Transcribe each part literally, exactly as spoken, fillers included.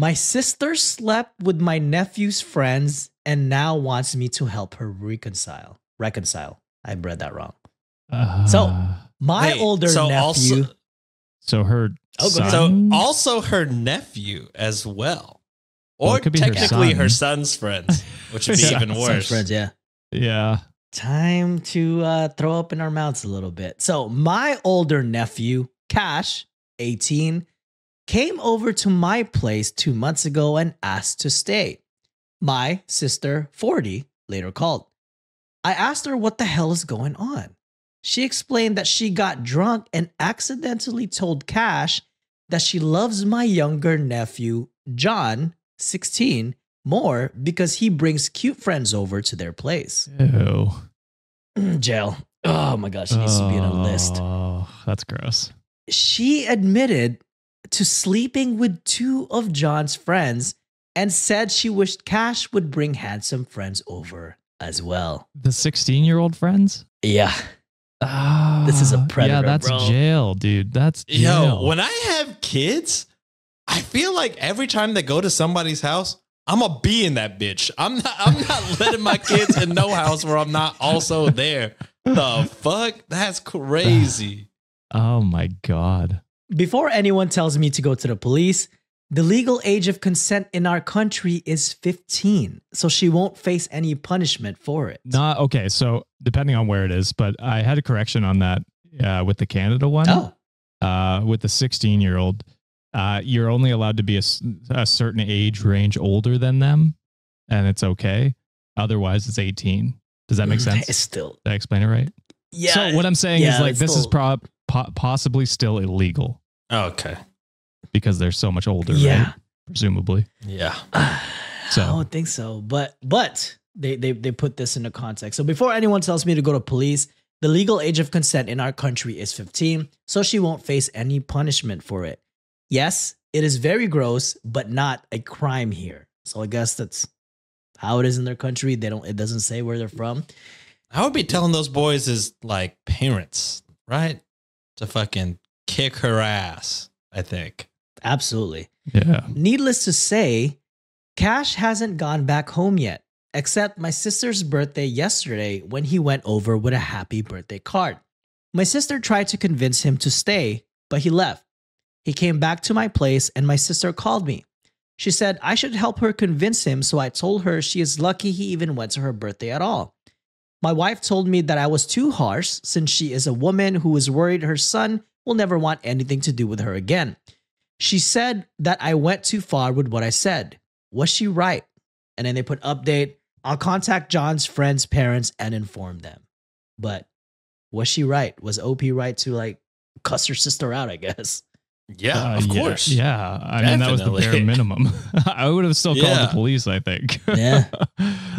My sister slept with my nephew's friends and now wants me to help her reconcile. Reconcile. I read that wrong. Uh, so my wait, older so nephew. Also, so her oh, son? So also her nephew as well. Or well, technically her, son. her son's friends, which would be son, even worse. Friends, yeah. Yeah. Time to uh, throw up in our mouths a little bit. So my older nephew, Cash, eighteen, came over to my place two months ago and asked to stay. My sister, forty, later called. I asked her what the hell is going on. She explained that she got drunk and accidentally told Cash that she loves my younger nephew, John, sixteen, more because he brings cute friends over to their place. Ew. Jail. Oh my gosh, she needs oh, to be on a list. Oh, that's gross. She admitted to sleeping with two of John's friends and said she wished Cash would bring handsome friends over as well. The sixteen-year-old friends? Yeah. Oh, this is a predator, yeah, that's bro. jail, dude. That's jail. Yo, when I have kids, I feel like every time they go to somebody's house, I'm a bee in that bitch. I'm not. I'm not letting my kids in no house where I'm not also there. The fuck? That's crazy. Oh my god. Before anyone tells me to go to the police, the legal age of consent in our country is fifteen, so she won't face any punishment for it. Not okay. So depending on where it is, but I had a correction on that uh, with the Canada one. Oh. Uh, with the sixteen-year-old. Uh, you're only allowed to be a, a certain age range older than them, and it's okay. Otherwise, it's eighteen. Does that make sense? It's still. Did I explain it right? Yeah. So what I'm saying yeah, is like this still, is prob po possibly still illegal. Okay. Because they're so much older, yeah. Right? Presumably. Yeah. So I don't think so, but but they they they put this into context. So before anyone tells me to go to police, the legal age of consent in our country is fifteen, so she won't face any punishment for it. Yes, it is very gross, but not a crime here. So I guess that's how it is in their country. They don't. It doesn't say where they're from. I would be telling those boys is like parents, right? To fucking kick her ass, I think. Absolutely. Yeah. Needless to say, Cash hasn't gone back home yet, except my sister's birthday yesterday when he went over with a happy birthday card. My sister tried to convince him to stay, but he left. He came back to my place and my sister called me. She said I should help her convince him, so I told her she is lucky he even went to her birthday at all. My wife told me that I was too harsh since she is a woman who is worried her son will never want anything to do with her again. She said that I went too far with what I said. Was she right? And then they put update. I'll contact John's friends' parents and inform them. But was she right? Was O P right to like cuss her sister out, I guess? Yeah, uh, of yeah, course. Yeah. I Definitely. mean, that was the bare minimum. I would have still called yeah. the police, I think. Yeah.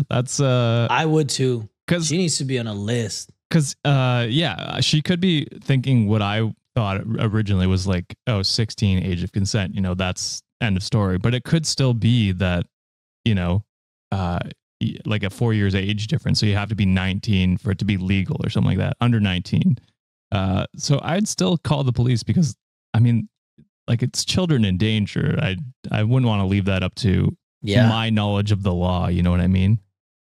That's uh I would too. Because she needs to be on a list. Because uh yeah, she could be thinking what I thought originally was like, oh, sixteen, age of consent, you know, that's end of story. But it could still be that, you know, uh like a four years age difference. So you have to be nineteen for it to be legal or something like that. Under nineteen. Uh so I'd still call the police because I mean like it's children in danger. I I wouldn't want to leave that up to yeah. my knowledge of the law. You know what I mean?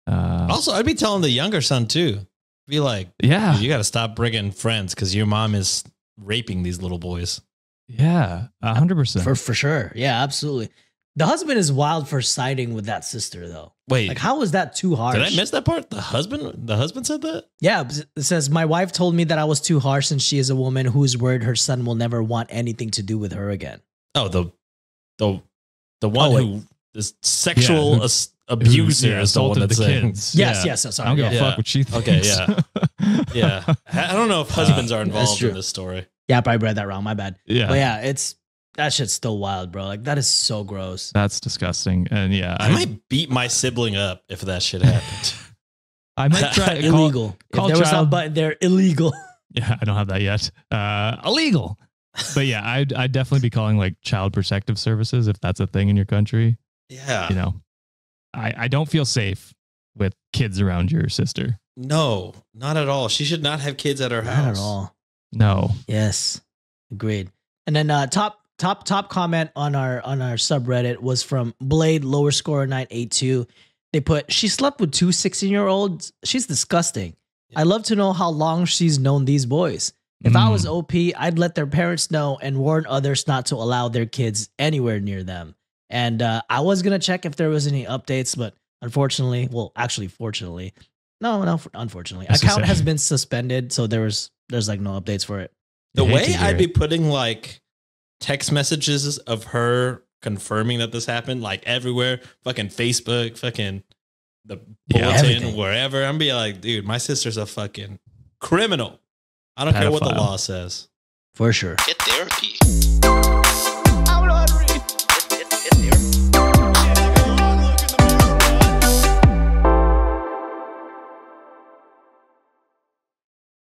Uh, also, I'd be telling the younger son too. Be like, yeah, you got to stop bringing friends because your mom is raping these little boys. Yeah, a hundred percent for for sure. Yeah, absolutely. The husband is wild for siding with that sister though. Wait, like how is that too harsh? Did I miss that part? The husband, the husband said that? Yeah. It says, my wife told me that I was too harsh and she is a woman who's worried her son will never want anything to do with her again. Oh, the, the, the one oh, who is sexual yeah. abuser yeah, is the one that's saying. Kids. Yes, yeah. yes. yes sorry. I don't give yeah. a fuck what she thinks. Okay, yeah. yeah. I don't know if husbands uh, are involved in this story. Yeah, I probably read that wrong. My bad. Yeah. But yeah, it's, that shit's still wild, bro. Like that is so gross. That's disgusting. And yeah, I, I might beat my sibling up if that shit happened. I might try to illegal. Call, call if there child, was a button there, illegal. Yeah, I don't have that yet. Uh, illegal. But yeah, I'd I'd definitely be calling like child protective services if that's a thing in your country. Yeah, you know, I I don't feel safe with kids around your sister. No, not at all. She should not have kids at her not house. Not at all. No. Yes, agreed. And then uh, top. Top top comment on our on our subreddit was from Blade Lower Score nine eight two. They put, she slept with two sixteen year olds. She's disgusting. Yeah. I love to know how long she's known these boys. If mm. I was O P, I'd let their parents know and warn others not to allow their kids anywhere near them. And uh, I was gonna check if there was any updates, but unfortunately, well, actually, fortunately, no, no, unfortunately, That's account has been suspended, so there was there's like no updates for it. The way I'd be putting like text messages of her confirming that this happened, like everywhere, fucking Facebook, fucking the bulletin, yeah, wherever. I'm be like, dude, my sister's a fucking criminal. I don't Pedophile. care what the law says. For sure. Get therapy.